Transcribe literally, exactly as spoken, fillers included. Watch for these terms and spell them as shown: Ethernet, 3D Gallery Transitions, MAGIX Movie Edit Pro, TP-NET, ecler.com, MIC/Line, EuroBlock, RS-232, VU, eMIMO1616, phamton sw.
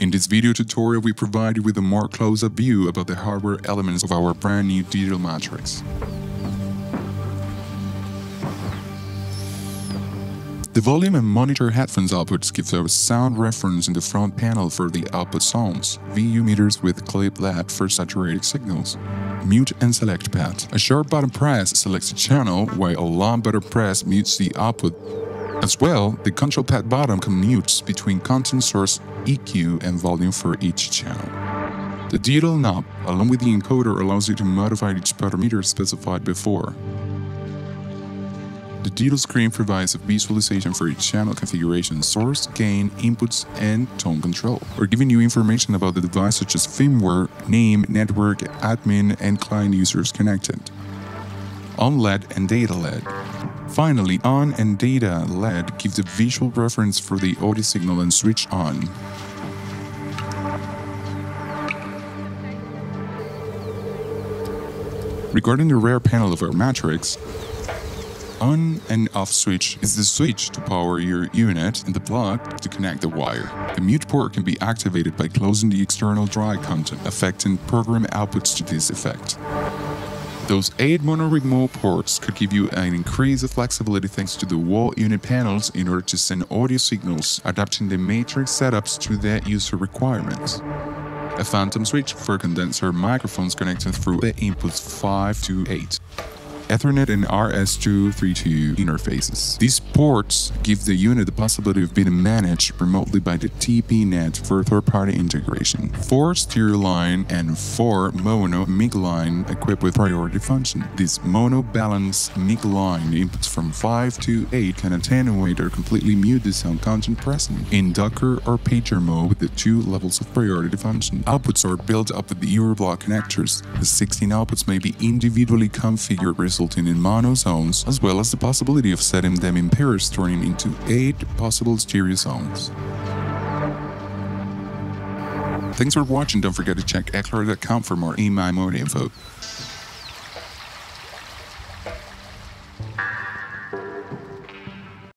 In this video tutorial, we provide you with a more close-up view about the hardware elements of our brand new digital matrix. The volume and monitor headphones outputs gives us sound reference in the front panel for the output sounds, V U meters with clip L E D for saturated signals, mute and select pad. A short button press selects the channel, while a long button press mutes the output. As well, the control pad button commutes between content source, E Q and volume for each channel. The digital knob, along with the encoder, allows you to modify each parameter specified before. The digital screen provides a visualization for each channel configuration, source, gain, inputs, and tone control. We're giving you information about the device such as firmware, name, network, admin, and client users connected. On L E D and data L E D. Finally, on and data L E D gives a visual reference for the audio signal and switch on. Regarding the rear panel of our matrix, on and off switch is the switch to power your unit and the plug to connect the wire. The mute port can be activated by closing the external dry content, affecting program outputs to this effect. Those eight mono-rig mode ports could give you an increase of flexibility thanks to the wall unit panels in order to send audio signals, adapting the matrix setups to their user requirements. A phantom switch for condenser microphones connected through the inputs five to eight. Ethernet and R S two thirty-two interfaces. These ports give the unit the possibility of being managed remotely by the T P net for third-party integration. Four stereo line and four mono M I C line equipped with priority function. These mono balanced M I C line inputs from five to eight can attenuate or completely mute the sound content present in Docker or pager mode with the two levels of priority function. Outputs are built up with the EuroBlock connectors. The sixteen outputs may be individually configured, resulting in mono zones, as well as the possibility of setting them in pairs, turning into eight possible stereo zones. Thanks for watching. Don't forget to check ecler dot com for more eMIMO info.